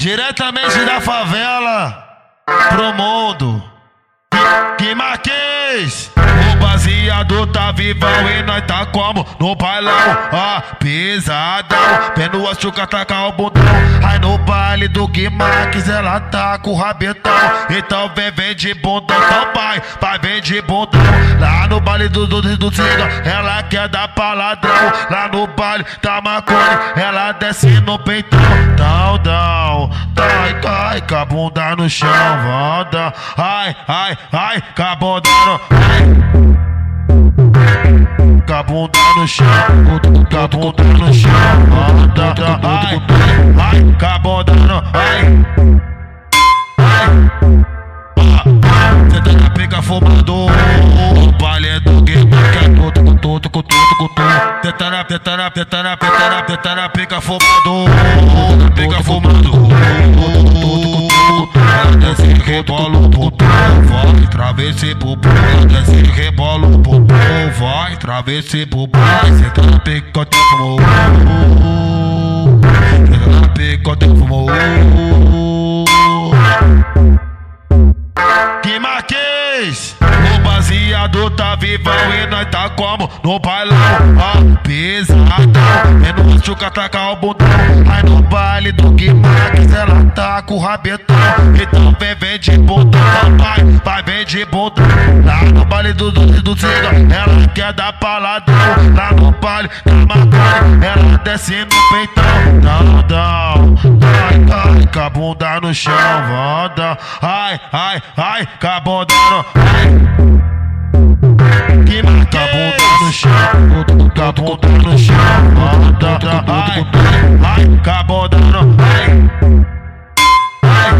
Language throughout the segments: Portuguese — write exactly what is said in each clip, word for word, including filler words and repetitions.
Diretamente da favela pro mundo. Gui Marques, o baseado tá vivão e nós tá como no bailão, ó, pesadão, vendo a chuca tacar o bundão. Aí no baile do Gui Marques ela tá com o rabetão. Então vem, vem de bundão, então vai, vai, vem de bundão. Lá no baile do doce do cigão, ela quer dar pra ladrão. Lá no baile da maconha, ela desce no peitão. Dão, dão, dai, cai, com a bunda no chão, volta, ai, ai, ai, cabondando, ai, cabunda no chão, cabunda no chão, ai, ai, cabondando, ai, ai, cê tá na pica fumando, o baile é do Gui Marques, tudo, tudo, tudo, tudo, cê tá na, cê tá na, cê tá na, cê tá na pica fumando, pica fumando. Desce rebola o bumbum, vai, travessa e bumbum. Desce rebola o bumbum, vai, travessa e bumbum. Cê tá na pica, te fumou. Cê tá na pica, te fumou. Gui Marques, o baseado tá vivão e nós tá como no bailão, ó, pesadão, é no chuca tacar o bundão. Aí no baile do Gui Marques ela tá com o rabetão. Então vem, vem de bundão, vai, vai, vem de bundão. Lá no baile do doce do cigão, ela quer dar pra ladrão. Lá no baile da maconha, ela desce no peitão. Dão, dão, dai, dai, com a bunda no chão, volta, ai, ai, ai, com a bunda no... ai. Gui Marques, cabunda no chão, ai, ai, cabunda no, ai, ai,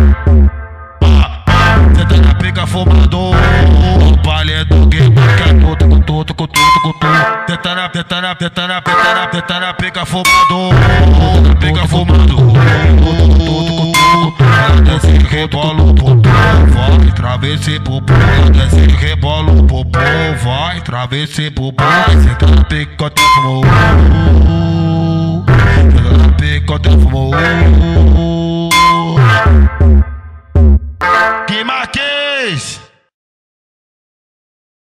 cê tá na pica fumando, o baile é do Gui Marques, tudo, tudo, tudo, tudo, cê tá na, cê tá na, cê tá na, cê tá na pica fumando, pica fumando, tudo, tudo, tudo, desce rebola o bumbum, vai, travessa e bumbum, desce rebola o bumbum, vai, travessa e bumbum, cê tá na pica, te fumou.